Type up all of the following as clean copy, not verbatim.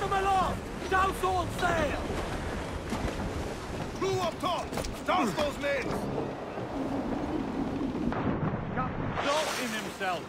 Get them aloft! Douse all sail! Crew up top! Douse those men! Captain Shaw in himself!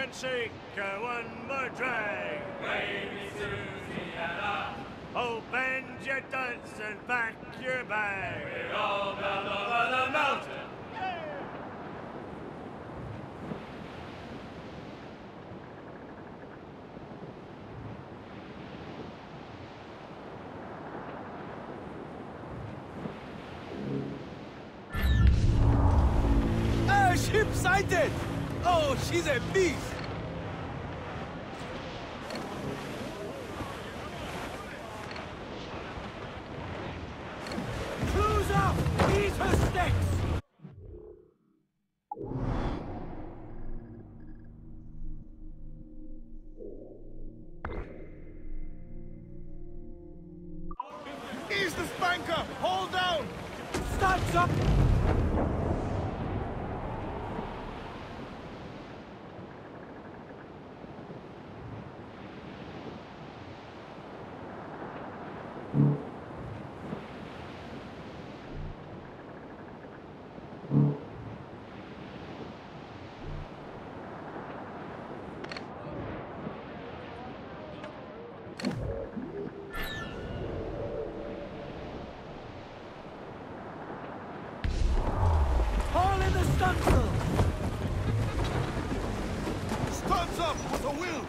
can sing, one more drag. Wavy Susiana. Open your duds and pack your bag. We're all bound over the mountain. Ship sighted! Oh, she's a beast! Cruise up! Eat her sticks! Ease the spanker! Hold down! Stands up! Stuns up with a will!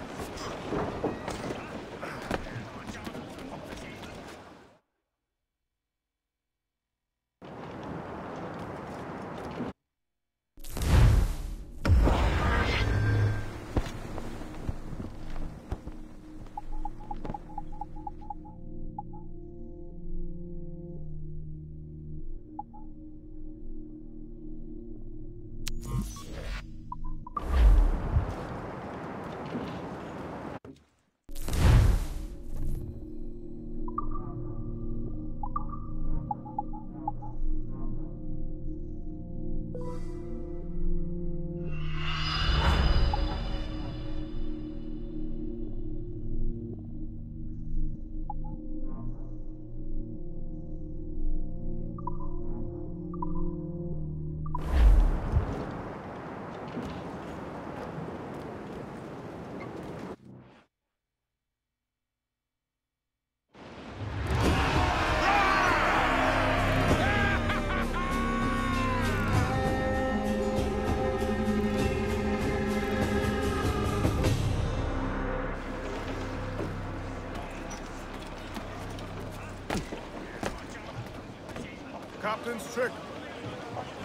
Captain's trick.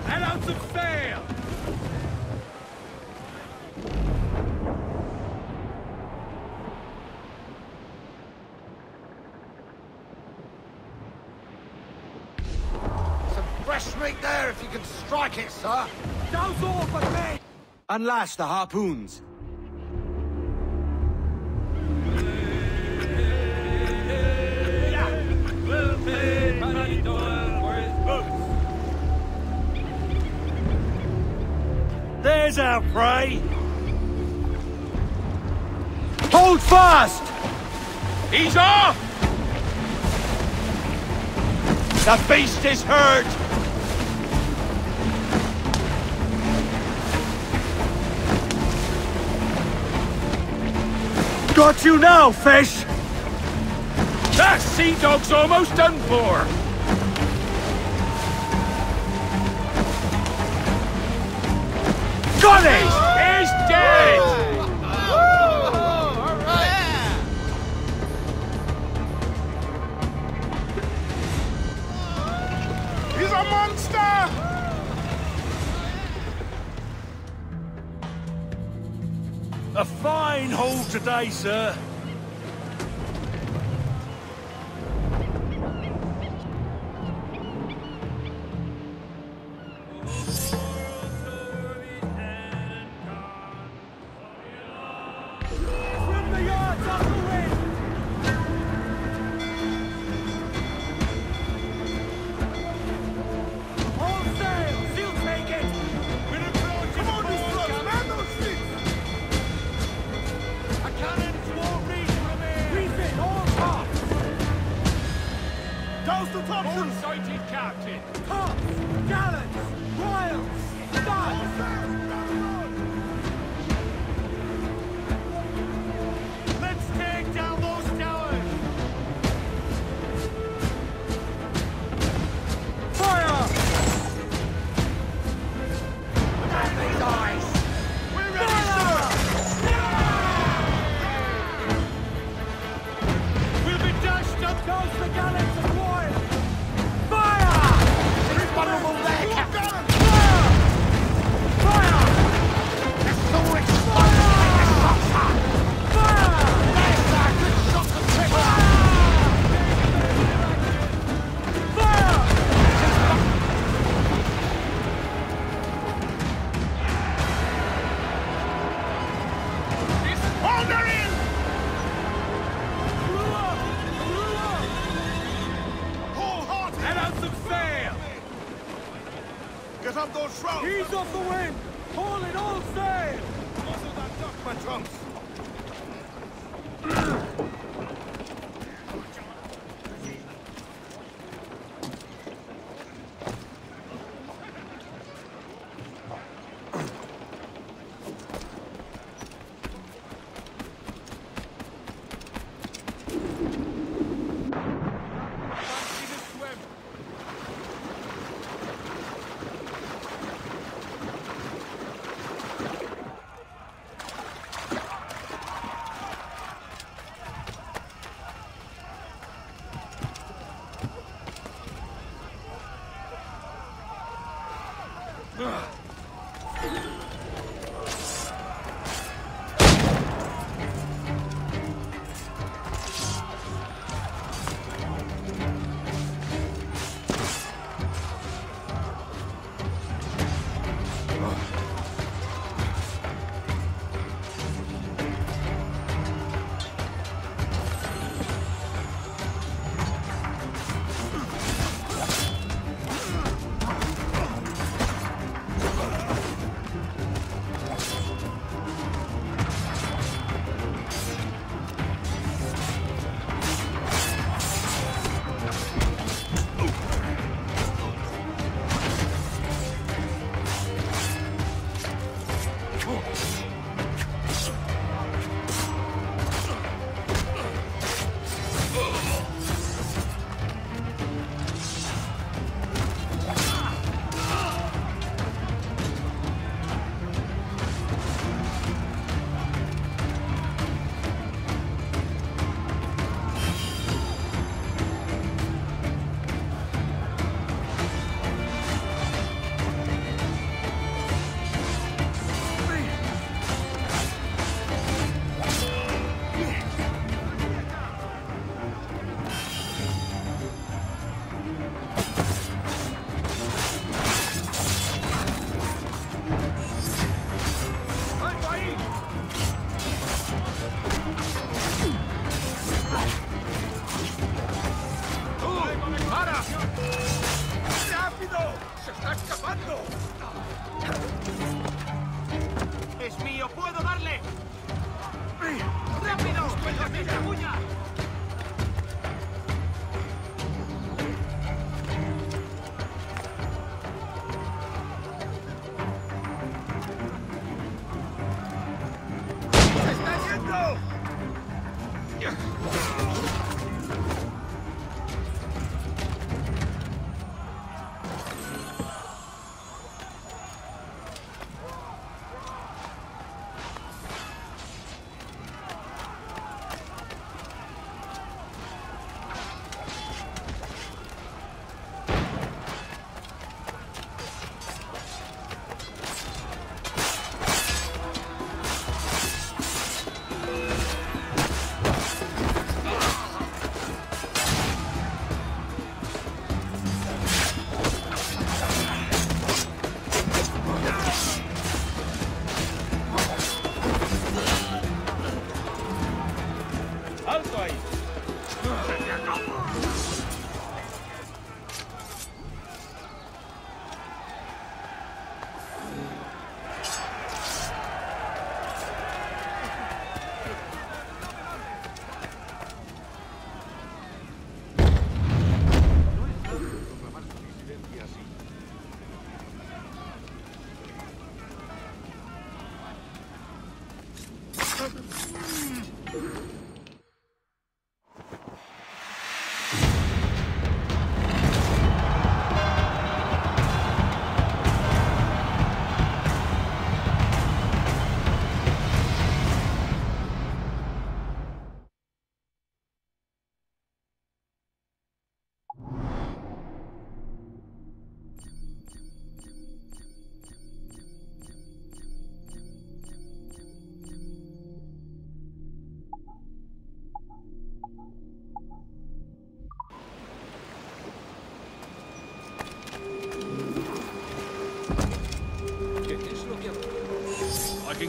And out to sail! Some fresh meat there if you can strike it, sir. Douse all for me! Unlash the harpoons. There's our prey! Hold fast! He's off! The beast is hurt! Got you now, fish! That sea dog's almost done for! Got it! He's dead! Woo! Woo! All right! Yeah. He's a monster! A fine haul today, sir. All sighted, Captain! Tops! Gallants! Royals! Get up those shrouds! Ease off the wind! Haul in all sail! Muzzle that duck, my trunks!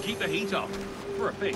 Keep the heat up, for a fee.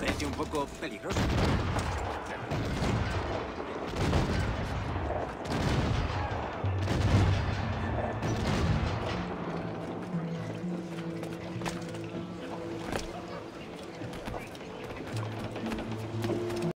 Parece un poco peligroso.